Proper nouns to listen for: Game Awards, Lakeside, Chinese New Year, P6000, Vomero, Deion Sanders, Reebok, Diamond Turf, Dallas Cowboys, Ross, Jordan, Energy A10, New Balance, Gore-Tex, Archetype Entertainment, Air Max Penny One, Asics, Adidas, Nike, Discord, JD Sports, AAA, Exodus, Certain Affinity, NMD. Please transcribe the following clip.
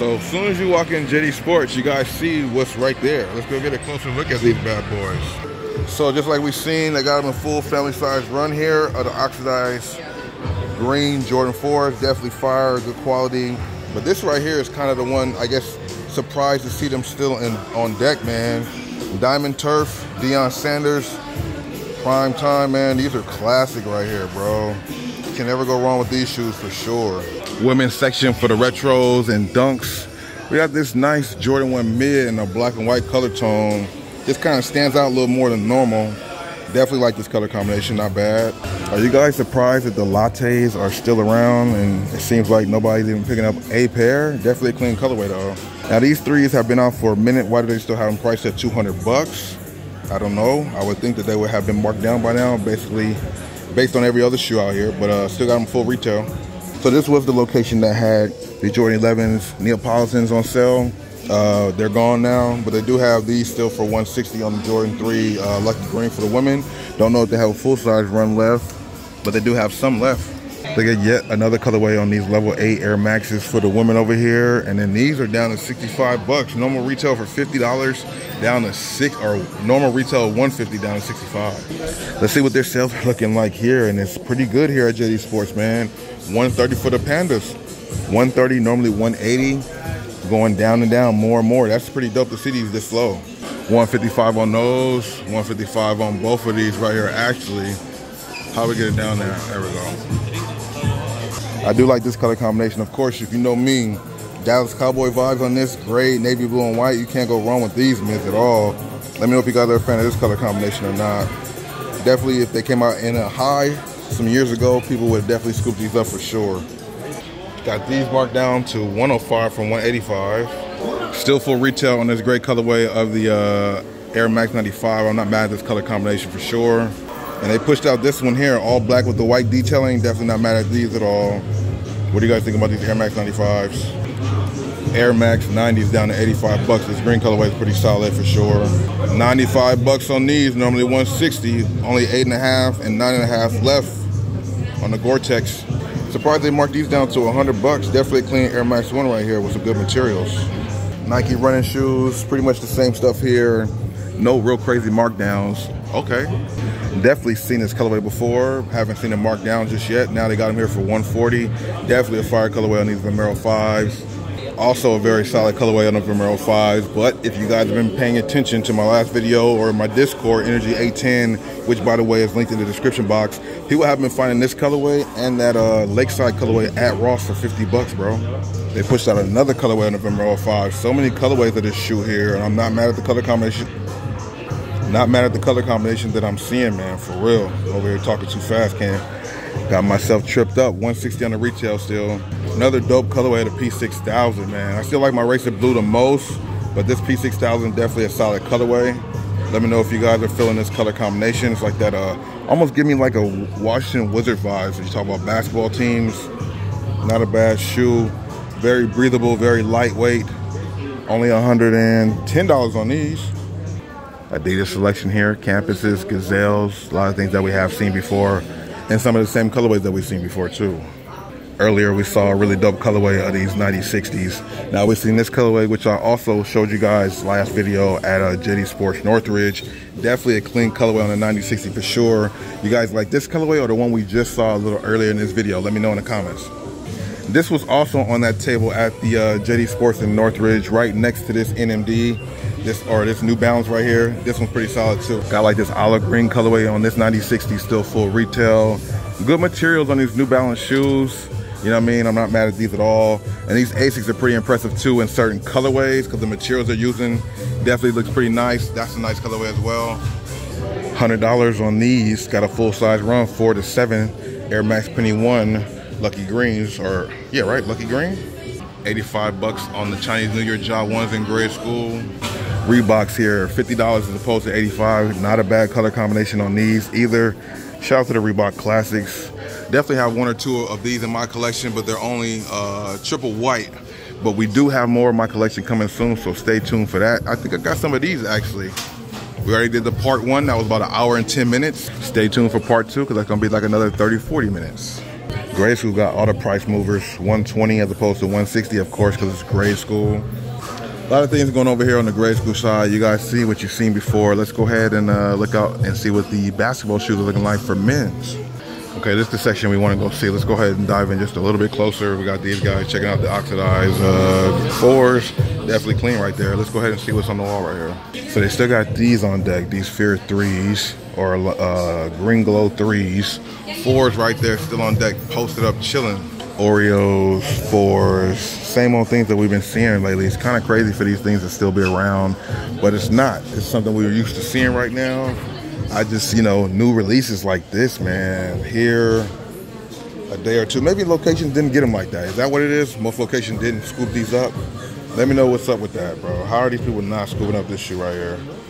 So as soon as you walk in JD Sports, you guys see what's right there. Let's go get a closer look at these bad boys. So just like we've seen, they got them in full family size run here of the oxidized green Jordan 4s. Definitely fire, good quality. But this right here is kind of the one, I guess, surprised to see them still on deck, man. Diamond Turf, Deion Sanders, prime time, man. These are classic right here, bro. Can never go wrong with these shoes for sure. Women's section for the retros and dunks. We got this nice Jordan 1 mid in a black and white color tone. This kind of stands out a little more than normal. Definitely like this color combination, not bad. Are you guys surprised that the lattes are still around and it seems like nobody's even picking up a pair? Definitely a clean colorway though. Now these threes have been out for a minute. Why do they still have them priced at $200? I don't know. I would think that they would have been marked down by now, basically, based on every other shoe out here, but still got them full retail. So this was the location that had the Jordan 11s, Neapolitans on sale. They're gone now, but they do have these still for $160 on the Jordan 3 Lucky Green for the women. Don't know if they have a full-size run left, but they do have some left. They get yet another colorway on these level 8 Air Maxes for the women over here. And then these are down to $65. Normal retail for $50 down to normal retail $150 down to $65. Let's see what their sales are looking like here. And it's pretty good here at JD Sports, man. $130 for the Pandas. $130, normally $180. Going down and down more and more. That's pretty dope to see these this low. $155 on those. $155 on both of these right here, actually. How we get it down there? There we go. I do like this color combination. Of course, if you know me, Dallas Cowboy vibes on this, gray, navy blue, and white. You can't go wrong with these mids at all. Let me know if you guys are a fan of this color combination or not. Definitely, if they came out in a high some years ago, people would have definitely scooped these up for sure. Got these marked down to $105 from $185. Still full retail on this great colorway of the Air Max 95. I'm not mad at this color combination for sure. And they pushed out this one here, all black with the white detailing. Definitely not mad at these at all. What do you guys think about these Air Max 95s? Air Max 90s down to $85. This green colorway is pretty solid for sure. $95 on these, normally $160. Only 8.5 and 9.5 left on the Gore-Tex. Surprised they marked these down to $100. Definitely a clean Air Max 1 right here with some good materials. Nike running shoes, pretty much the same stuff here. No real crazy markdowns. Okay. Definitely seen this colorway before. Haven't seen it marked down just yet. Now they got them here for $140. Definitely a fire colorway on these Vomero 5s. Also a very solid colorway on the Vomero 5s. But if you guys have been paying attention to my last video or my Discord, Energy A10, which by the way is linked in the description box, people have been finding this colorway and that Lakeside colorway at Ross for $50, bro. They pushed out another colorway on the Vomero 5s. So many colorways of this shoe here, and I'm not mad at the color combination. Not mad at the color combination that I'm seeing, man, for real. Over here talking too fast, Cam. Got myself tripped up. $160 on the retail still. Another dope colorway of the P6000, man. I still like my Racer Blue the most, but this P6000 definitely a solid colorway. Let me know if you guys are feeling this color combination. It's like that, almost give me like a Washington Wizards vibes. When you talk about basketball teams, not a bad shoe. Very breathable, very lightweight. Only $110 on these. Adidas selection here, campuses, gazelles, a lot of things that we have seen before, and some of the same colorways that we've seen before too. Earlier we saw a really dope colorway of these 9060s. Now we've seen this colorway, which I also showed you guys last video at JD Sports Northridge. Definitely a clean colorway on the 9060 for sure. You guys like this colorway or the one we just saw a little earlier in this video? Let me know in the comments. This was also on that table at the JD Sports in Northridge, right next to this NMD, this New Balance right here. This one's pretty solid too. Got like this olive green colorway on this 9060, still full retail. Good materials on these New Balance shoes. You know what I mean? I'm not mad at these at all. And these Asics are pretty impressive too in certain colorways because the materials they're using definitely looks pretty nice. That's a nice colorway as well. $100 on these. Got a full size run, 4 to 7 Air Max Penny One. Lucky Greens, or yeah, right, Lucky Green. $85 on the Chinese New Year job ones in grade school. Reeboks here, $50 as opposed to $85. Not a bad color combination on these either. Shout out to the Reebok Classics. Definitely have one or two of these in my collection, but they're only triple white. But we do have more of my collection coming soon, so stay tuned for that. I think I got some of these actually. We already did the part one, that was about 1 hour and 10 minutes. Stay tuned for part two, because that's gonna be like another 30, 40 minutes. Grade school got all the price movers, 120 as opposed to 160, of course, because it's grade school. A lot of things going over here on the grade school side. You guys see what you've seen before. Let's go ahead and look out and see what the basketball shoes are looking like for men's. Okay, this is the section we want to go see. Let's go ahead and dive in just a little bit closer. We got these guys checking out the oxidized fours. Definitely clean right there. Let's go ahead and see what's on the wall right here. So they still got these on deck, these Fear 3s or Green Glow 3s. Fours right there still on deck, posted up, chilling. Oreos, fours, same old things that we've been seeing lately. It's kind of crazy for these things to still be around, but it's not. It's something we were used to seeing right now. I just, you know, new releases like this, man, here a day or two. Maybe locations didn't get them like that. Is that what it is? Most locations didn't scoop these up. Let me know what's up with that, bro. How are these people not scooping up this shoe right here?